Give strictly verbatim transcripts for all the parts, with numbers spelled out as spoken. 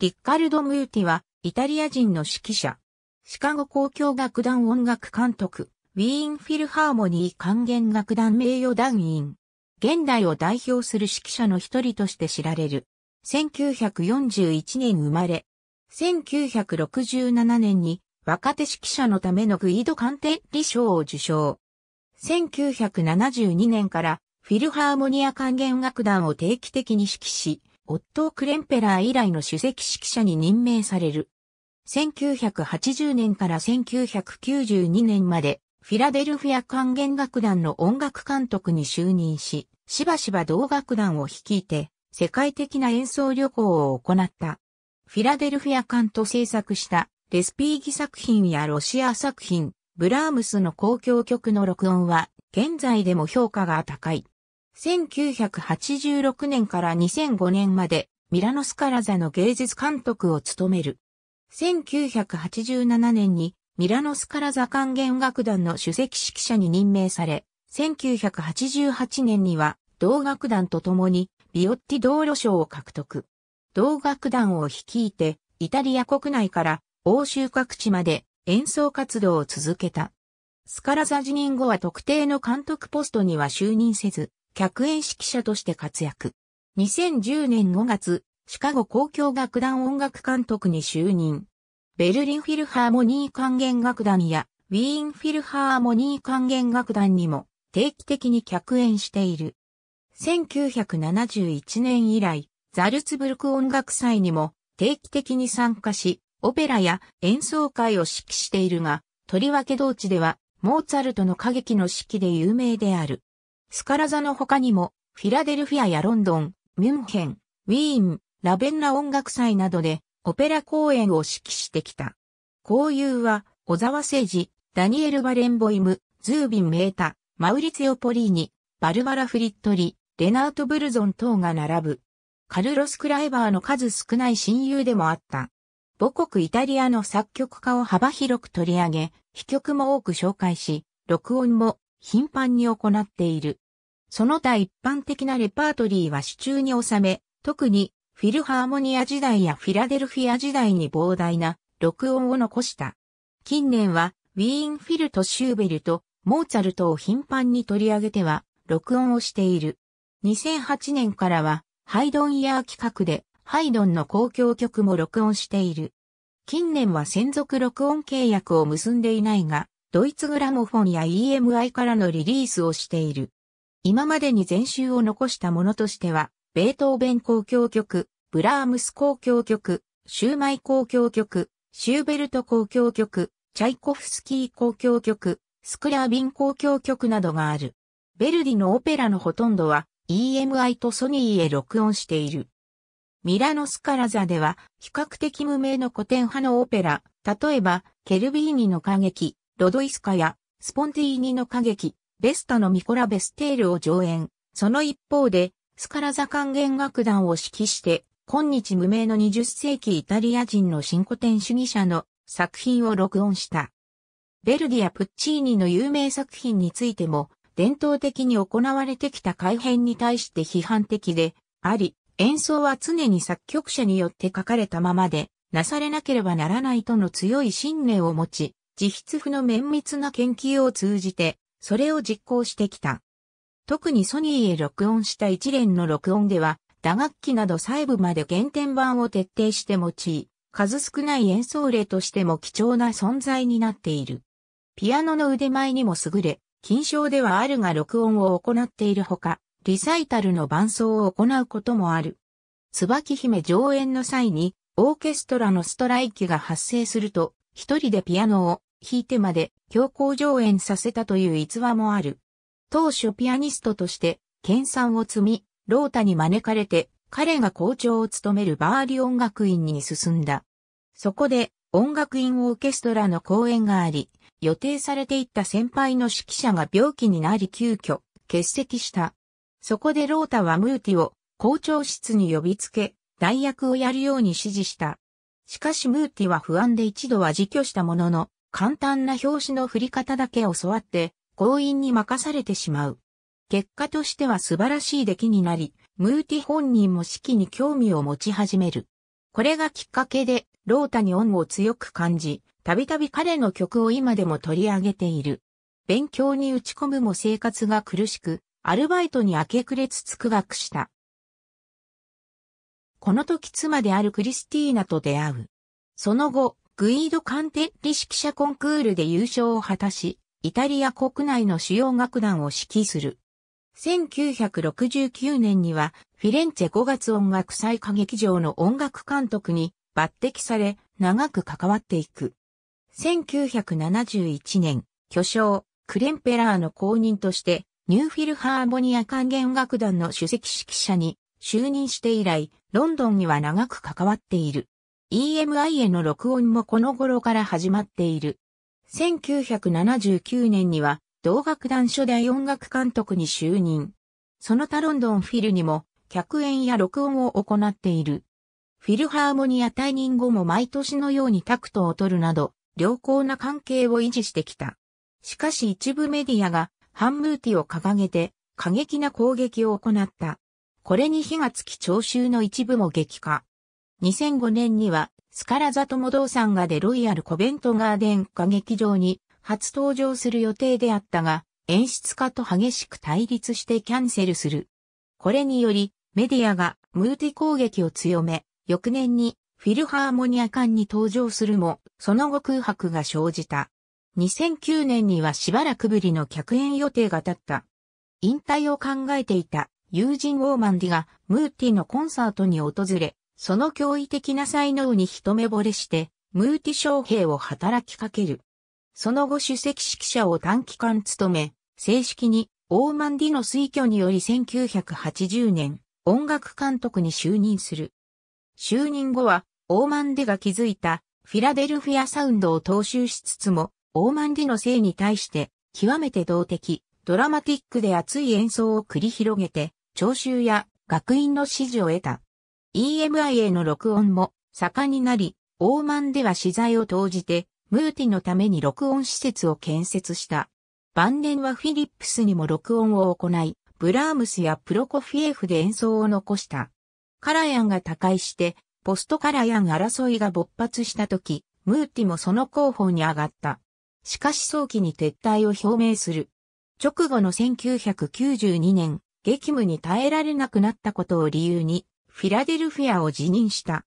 リッカルド・ムーティは、イタリア人の指揮者。シカゴ交響楽団音楽監督、ウィーンフィルハーモニー管弦楽団名誉団員。現代を代表する指揮者の一人として知られる。せんきゅうひゃくよんじゅういちねん生まれ。せんきゅうひゃくろくじゅうななねんに若手指揮者のためのグイド・カンテッリ賞を受賞。せんきゅうひゃくななじゅうにねんからフィルハーモニア管弦楽団を定期的に指揮し、オットー・クレンペラー以来の首席指揮者に任命される。せんきゅうひゃくはちじゅうねんからせんきゅうひゃくきゅうじゅうにねんまで、フィラデルフィア管弦楽団の音楽監督に就任し、しばしば同楽団を率いて、世界的な演奏旅行を行った。フィラデルフィア艦と制作した、レスピーギ作品やロシア作品、ブラームスの交響曲の録音は、現在でも評価が高い。せんきゅうひゃくはちじゅうろくねんからにせんごねんまで、ミラノ・スカラ座の芸術監督を務める。せんきゅうひゃくはちじゅうななねんにミラノ・スカラ座管弦楽団の首席指揮者に任命され、せんきゅうひゃくはちじゅうはちねんには同楽団と共にビオッティドーロ賞を獲得。同楽団を率いてイタリア国内から欧州各地まで演奏活動を続けた。スカラ座辞任後は特定の監督ポストには就任せず、客演指揮者として活躍。にせんじゅうねんごがつ、シカゴ交響楽団音楽監督に就任。ベルリンフィルハーモニー管弦楽団やウィーンフィルハーモニー管弦楽団にも定期的に客演している。せんきゅうひゃくななじゅういちねん以来、ザルツブルク音楽祭にも定期的に参加し、オペラや演奏会を指揮しているが、とりわけ同地ではモーツァルトの歌劇の指揮で有名である。スカラ座の他にも、フィラデルフィアやロンドン、ミュンヘン、ウィーン、ラヴェンナ音楽祭などでオペラ公演を指揮してきた。交友は小澤征爾、ダニエル・バレンボイム、ズービン・メータ、マウリツィオ・ポリーニ、バルバラ・フリットリ、レナート・ブルゾン等が並ぶ。カルロス・クライバーの数少ない親友でもあった。母国イタリアの作曲家を幅広く取り上げ、飛曲も多く紹介し、録音も頻繁に行っている。その他一般的なレパートリーは手中に収め、特にフィルハーモニア時代やフィラデルフィア時代に膨大な録音を残した。近年はウィーンフィルとシューベルト、モーツァルトを頻繁に取り上げては録音をしている。にせんはちねんからはハイドンイヤー企画でハイドンの交響曲も録音している。近年は専属録音契約を結んでいないが、ドイツグラモフォンや イーエムアイ からのリリースをしている。今までに全集を残したものとしては、ベートーベン交響曲、ブラームス交響曲、シューマイ交響曲、シューベルト交響曲、チャイコフスキー交響曲、スクラービン交響曲などがある。ヴェルディのオペラのほとんどは イーエムアイ とソニーへ録音している。ミラノ・スカラ座では比較的無名の古典派のオペラ、例えばケルビーニの歌劇、ロドイスカやスポンティーニの歌劇、ベスタのミコラ・ベステールを上演。その一方で、スカラ座管弦楽団を指揮して、今日無名のにじゅっせいきイタリア人の新古典主義者の作品を録音した。ヴェルディやプッチーニの有名作品についても、伝統的に行われてきた改編に対して批判的であり、演奏は常に作曲者によって書かれたままで、なされなければならないとの強い信念を持ち、自筆譜の綿密な研究を通じて、それを実行してきた。特にソニーへ録音した一連の録音では、打楽器など細部まで原点版を徹底して用い、数少ない演奏例としても貴重な存在になっている。ピアノの腕前にも優れ、金賞ではあるが録音を行っているほか、リサイタルの伴奏を行うこともある。椿姫上演の際に、オーケストラのストライキが発生すると、一人でピアノを弾いてまで強行上演させたという逸話もある。当初ピアニストとして、研鑽を積み、ロータに招かれて、彼が校長を務めるバーリ音楽院に進んだ。そこで、音楽院オーケストラの公演があり、予定されていた先輩の指揮者が病気になり急遽、欠席した。そこでロータはムーティを校長室に呼びつけ、代役をやるように指示した。しかしムーティは不安で一度は自挙したものの、簡単な拍子の振り方だけ教わって、強引に任されてしまう。結果としては素晴らしい出来になり、ムーティ本人も指揮に興味を持ち始める。これがきっかけで、ロータに恩を強く感じ、たびたび彼の曲を今でも取り上げている。勉強に打ち込むも生活が苦しく、アルバイトに明け暮れつつ苦学した。この時妻であるクリスティーナと出会う。その後、グイード・カンテッリ指揮者コンクールで優勝を果たし、イタリア国内の主要楽団を指揮する。せんきゅうひゃくろくじゅうきゅうねんには、フィレンツェごがつ音楽祭歌劇場の音楽監督に抜擢され、長く関わっていく。せんきゅうひゃくななじゅういちねん、巨匠、クレンペラーの後任として、ニューフィルハーモニア管弦楽団の首席指揮者に就任して以来、ロンドンには長く関わっている。イーエムアイ への録音もこの頃から始まっている。せんきゅうひゃくななじゅうきゅうねんには、同楽団初代音楽監督に就任。その他ロンドンフィルにも、客演や録音を行っている。フィルハーモニア退任後も毎年のようにタクトを取るなど、良好な関係を維持してきた。しかし一部メディアが、ハンムーティを掲げて、過激な攻撃を行った。これに火がつき聴衆の一部も激化。にせんごねんには、スカラ座とモドーサンガでロイヤルコベントガーデン歌劇場に初登場する予定であったが、演出家と激しく対立してキャンセルする。これにより、メディアがムーティ攻撃を強め、翌年にフィルハーモニア館に登場するも、その後空白が生じた。にせんきゅうねんにはしばらくぶりの客演予定が立った。引退を考えていた友人オーマンディがムーティのコンサートに訪れ、その驚異的な才能に一目惚れして、ムーティ将兵を働きかける。その後首席指揮者を短期間務め、正式にオーマンディの推挙によりせんきゅうひゃくはちじゅうねん、音楽監督に就任する。就任後は、オーマンディが築いたフィラデルフィアサウンドを踏襲しつつも、オーマンディの性に対して、極めて動的、ドラマティックで熱い演奏を繰り広げて、聴衆や学院の支持を得た。イーエムアイ への録音も盛んになり、オーマンでは資材を投じて、ムーティのために録音施設を建設した。晩年はフィリップスにも録音を行い、ブラームスやプロコフィエフで演奏を残した。カラヤンが他界して、ポストカラヤン争いが勃発した時、ムーティもその候補に上がった。しかし早期に撤退を表明する。直後のせんきゅうひゃくきゅうじゅうにねん、激務に耐えられなくなったことを理由に、フィラデルフィアを辞任した。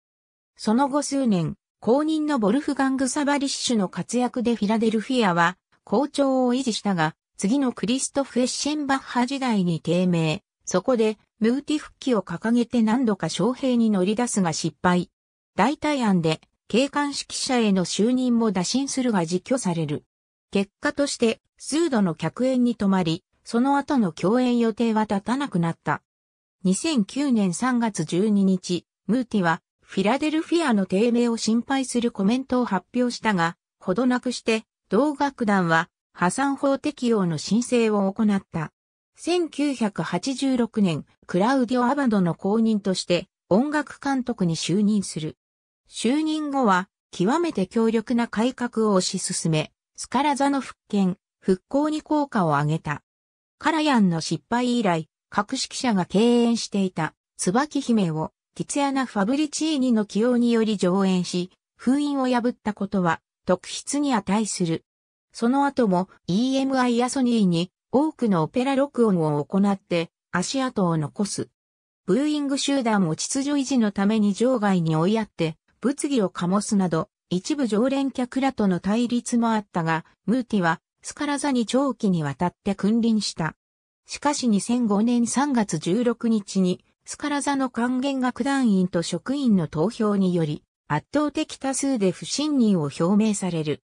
その後数年、後任のボルフガング・サバリッシュの活躍でフィラデルフィアは好調を維持したが、次のクリストフ・エッシェンバッハ時代に低迷。そこで、ムーティ復帰を掲げて何度か招聘に乗り出すが失敗。代替案で、警官指揮者への就任も打診するが自拒される。結果として、数度の客演に止まり、その後の共演予定は立たなくなった。にせんきゅうねんさんがつじゅうににち、ムーティはフィラデルフィアの低迷を心配するコメントを発表したが、ほどなくして同楽団は破産法適用の申請を行った。せんきゅうひゃくはちじゅうろくねん、クラウディオ・アバドの後任として音楽監督に就任する。就任後は極めて強力な改革を推し進め、スカラ座の復権、復興に効果を上げた。カラヤンの失敗以来、各指揮者が敬遠していた、椿姫を、ティツィアナ・ファブリチーニの起用により上演し、封印を破ったことは、特筆に値する。その後も、イーエムアイ やソニーに、多くのオペラ録音を行って、足跡を残す。ブーイング集団を秩序維持のために場外に追いやって、物議を醸すなど、一部常連客らとの対立もあったが、ムーティは、スカラ座に長期にわたって君臨した。しかしにせんごねんさんがつじゅうろくにちに、スカラ座の管弦楽団員と職員の投票により、圧倒的多数で不信任を表明される。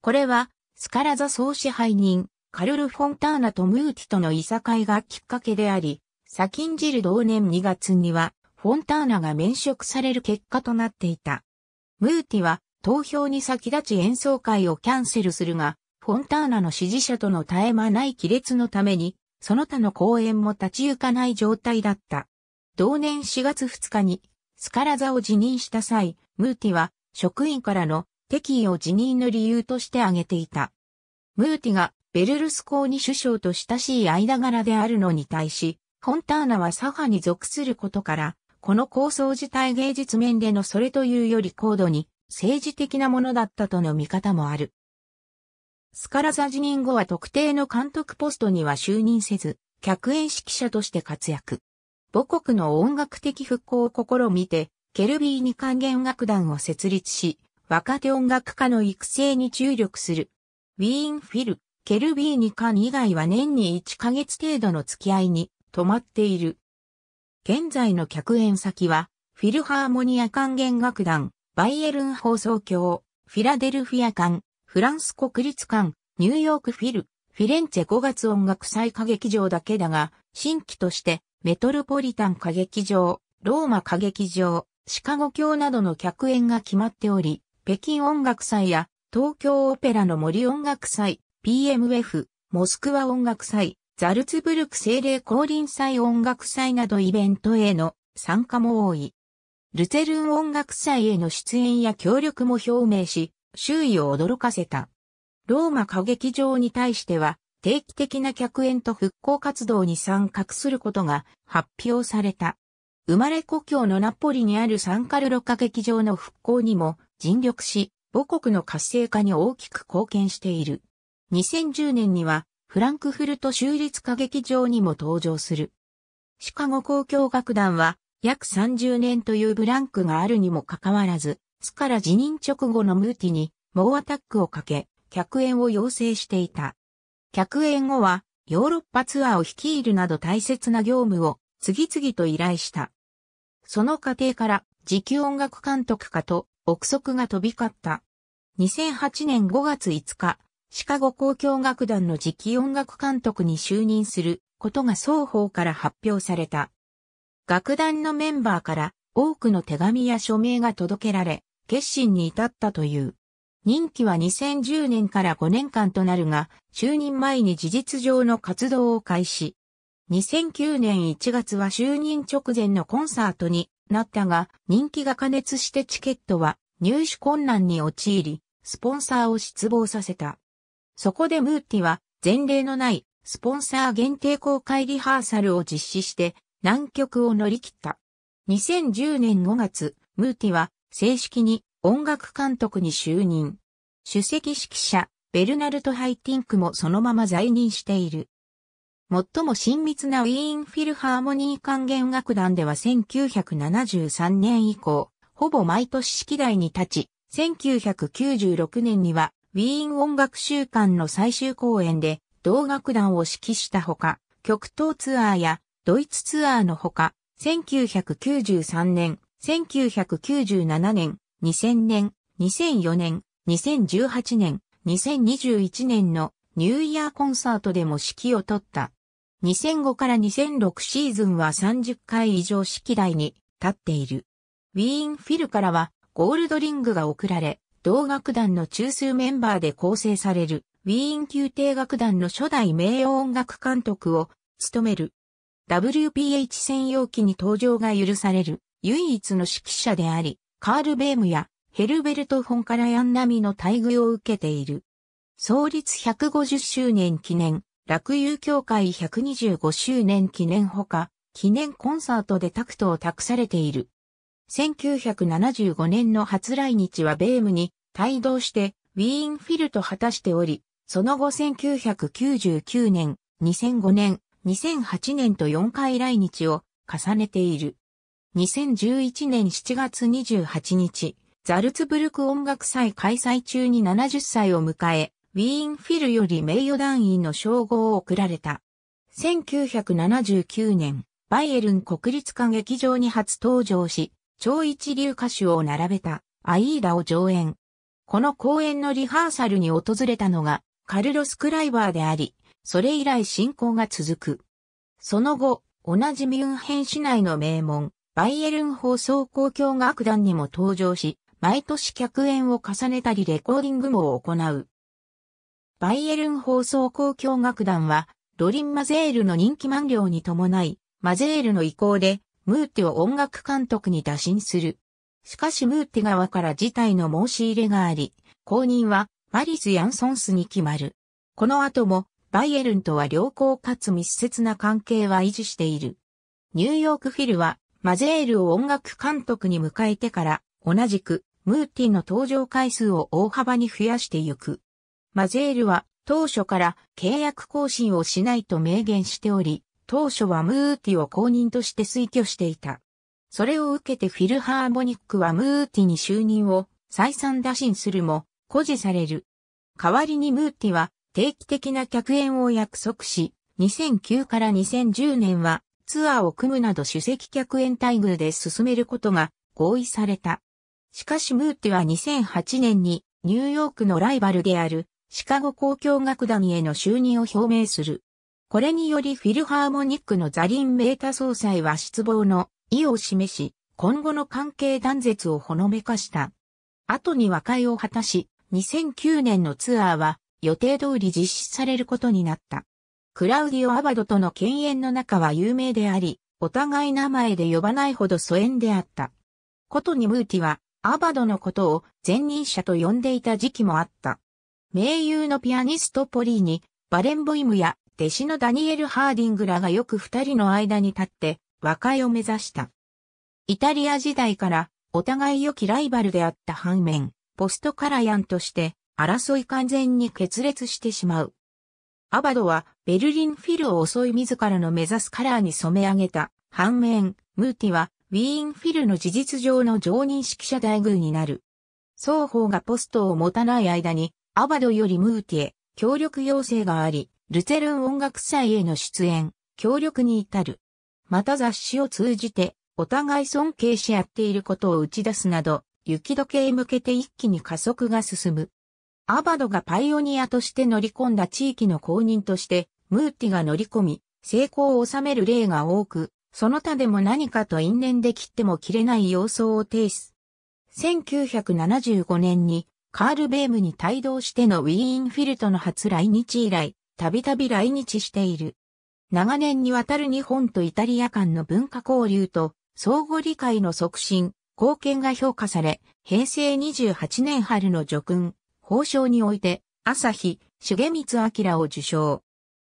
これは、スカラ座総支配人、カルロ・フォンターナとムーティとのいさかいがきっかけであり、先んじる同年にがつには、フォンターナが免職される結果となっていた。ムーティは、投票に先立ち演奏会をキャンセルするが、フォンターナの支持者との絶え間ない亀裂のために、その他の公演も立ち行かない状態だった。同年しがつふつかにスカラ座を辞任した際、ムーティは職員からの敵意を辞任の理由として挙げていた。ムーティがベルルスコーニ首相と親しい間柄であるのに対し、フォンターナは左派に属することから、この構想自体芸術面でのそれというより高度に政治的なものだったとの見方もある。スカラ座辞任後は特定の監督ポストには就任せず、客演指揮者として活躍。母国の音楽的復興を試みて、ケルビーに管弦楽団を設立し、若手音楽家の育成に注力する。ウィーン・フィル、ケルビーニ館以外は年にいっかげつ程度の付き合いに止まっている。現在の客演先は、フィルハーモニア管弦楽団、バイエルン放送協、フィラデルフィア館、フランス国立館、ニューヨークフィル、フィレンツェごがつ音楽祭歌劇場だけだが、新規として、メトロポリタン歌劇場、ローマ歌劇場、シカゴ卿などの客演が決まっており、北京音楽祭や、東京オペラの森音楽祭、ピーエムエフ、モスクワ音楽祭、ザルツブルク聖霊降臨祭音楽祭などイベントへの参加も多い。ルツェルン音楽祭への出演や協力も表明し、周囲を驚かせた。ローマ歌劇場に対しては、定期的な客演と復興活動に参画することが発表された。生まれ故郷のナポリにあるサンカルロ歌劇場の復興にも尽力し、母国の活性化に大きく貢献している。にせんじゅうねんにはフランクフルト州立歌劇場にも登場する。シカゴ交響楽団は約さんじゅうねんというブランクがあるにもかかわらず、スカラ辞任直後のムーティに猛アタックをかけ、客演を要請していた。客演後はヨーロッパツアーを率いるなど大切な業務を次々と依頼した。その過程から次期音楽監督かと憶測が飛び交った。にせんはちねんごがついつか、シカゴ交響楽団の次期音楽監督に就任することが双方から発表された。楽団のメンバーから多くの手紙や署名が届けられ、決心に至ったという。任期はにせんじゅうねんからごねんかんとなるが、就任前に事実上の活動を開始。にせんきゅうねんいちがつは就任直前のコンサートになったが、人気が過熱してチケットは入手困難に陥り、スポンサーを失望させた。そこでムーティは前例のないスポンサー限定公開リハーサルを実施して難局を乗り切った。にせんじゅうねんごがつ、ムーティは正式に音楽監督に就任。首席指揮者、ベルナルト・ハイティンクもそのまま在任している。最も親密なウィーン・フィルハーモニー管弦楽団ではせんきゅうひゃくななじゅうさんねん以降、ほぼ毎年指揮台に立ち、せんきゅうひゃくきゅうじゅうろくねんにはウィーン音楽週間の最終公演で同楽団を指揮したほか、極東ツアーやドイツツアーのほか、せんきゅうひゃくきゅうじゅうさんねん、せんきゅうひゃくきゅうじゅうななねん、にせんねん、にせんよねん、にせんじゅうはちねん、にせんにじゅういちねんのニューイヤーコンサートでも指揮を執った。にせんごからにせんろくシーズンはさんじゅっかい以上指揮台に立っている。ウィーン・フィルからはゴールドリングが贈られ、同楽団の中枢メンバーで構成されるウィーン宮廷楽団の初代名誉音楽監督を務める。ダブリューピーエイチ 専用機に登場が許される唯一の指揮者であり、カール・ベームやヘルベルト・フォン・カラヤン並みの待遇を受けている。創立ひゃくごじゅっしゅうねん記念。楽友協会ひゃくにじゅうごしゅうねん記念ほか、記念コンサートでタクトを託されている。せんきゅうひゃくななじゅうごねんの初来日はベームに帯同してウィーンフィルと果たしており、その後せんきゅうひゃくきゅうじゅうきゅうねん、にせんごねん、にせんはちねんとよんかい来日を重ねている。にせんじゅういちねんしちがつにじゅうはちにち、ザルツブルク音楽祭開催中にななじゅっさいを迎え、ウィーンフィルより名誉団員の称号を贈られた。せんきゅうひゃくななじゅうきゅうねん、バイエルン国立歌劇場に初登場し、超一流歌手を並べた、アイーダを上演。この公演のリハーサルに訪れたのが、カルロス・クライバーであり、それ以来親交が続く。その後、同じミュンヘン市内の名門、バイエルン放送交響楽団にも登場し、毎年客演を重ねたりレコーディングも行う。バイエルン放送交響楽団は、ロリン・マゼールの任期満了に伴い、マゼールの意向で、ムーティを音楽監督に打診する。しかしムーティ側から辞退の申し入れがあり、後任は、マリス・ヤンソンスに決まる。この後も、バイエルンとは良好かつ密接な関係は維持している。ニューヨークフィルは、マゼールを音楽監督に迎えてから、同じく、ムーティの登場回数を大幅に増やしてゆく。マゼールは、当初から契約更新をしないと明言しており、当初はムーティを後任として推挙していた。それを受けてフィルハーモニックはムーティに就任を再三打診するも、固辞される。代わりにムーティは定期的な客演を約束し、にせんきゅうからにせんじゅうねんはツアーを組むなど主席客演待遇で進めることが合意された。しかしムーティはにせんはちねんにニューヨークのライバルであるシカゴ交響楽団への就任を表明する。これによりフィルハーモニックのザリン・メータ総裁は失望の意を示し、今後の関係断絶をほのめかした。後に和解を果たし、にせんきゅうねんのツアーは予定通り実施されることになった。クラウディオ・アバドとの犬猿の仲は有名であり、お互い名前で呼ばないほど疎遠であった。ことにムーティはアバドのことを前任者と呼んでいた時期もあった。名優のピアニストポリーニ、バレンボイムや弟子のダニエル・ハーディングらがよく二人の間に立って和解を目指した。イタリア時代からお互い良きライバルであった反面、ポストカラヤンとして争い完全に決裂してしまう。アバドはベルリンフィルを襲い自らの目指すカラーに染め上げた。反面、ムーティはウィーンフィルの事実上の常任指揮者待遇になる。双方がポストを持たない間に、アバドよりムーティへ協力要請があり、ルツェルン音楽祭への出演、協力に至る。また雑誌を通じて、お互い尊敬し合っていることを打ち出すなど、雪解けへ向けて一気に加速が進む。アバドがパイオニアとして乗り込んだ地域の公認として、ムーティが乗り込み、成功を収める例が多く、その他でも何かと因縁で切っても切れない様相を呈す。せんきゅうひゃくななじゅうごねんに、カール・ベームに帯同してのウィーンフィルとの初来日以来、たびたび来日している。長年にわたる日本とイタリア間の文化交流と相互理解の促進、貢献が評価され、平成にじゅうはちねん春の叙勲、褒章において、朝日、重光明を受章。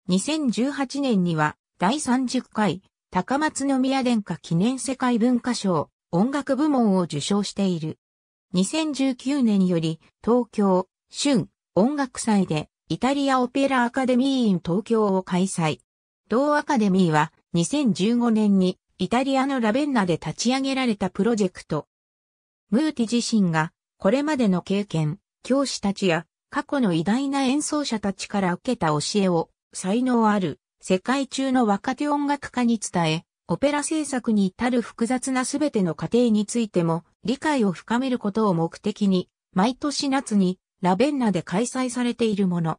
にせんじゅうはちねんには、第さんじゅっかい、高松宮殿下記念世界文化賞、音楽部門を受賞している。にせんじゅうきゅうねんより東京春音楽祭でイタリアオペラアカデミー in 東京を開催。同アカデミーはにせんじゅうごねんにイタリアのラベンナで立ち上げられたプロジェクト。ムーティ自身がこれまでの経験、教師たちや過去の偉大な演奏者たちから受けた教えを才能ある世界中の若手音楽家に伝え、オペラ制作に至る複雑なすべての過程についても理解を深めることを目的に、毎年夏にラベンナで開催されているもの。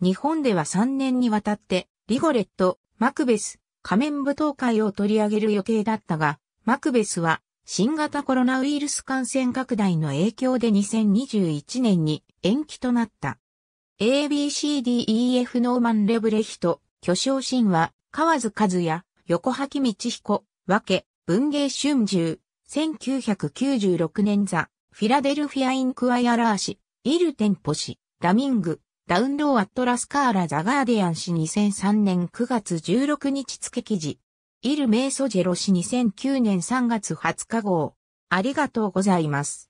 日本ではさんねんにわたって、リゴレット、マクベス、仮面舞踏会を取り上げる予定だったが、マクベスは新型コロナウイルス感染拡大の影響でにせんにじゅういちねんに延期となった。エービーシーディーイーエフ ノーマン・レブレヒト、巨匠神話、河津和也、横履道彦、和気、文藝春秋、せんきゅうひゃくきゅうじゅうろくねん座、フィラデルフィア・インクワイアラー誌、イル・テンポ誌、ラミング、ダウンロー・アットラス・カーラ・ザ・ガーディアン誌にせんさんねんくがつじゅうろくにち付記事、イル・メイソジェロ誌にせんきゅうねんさんがつはつか号。ありがとうございます。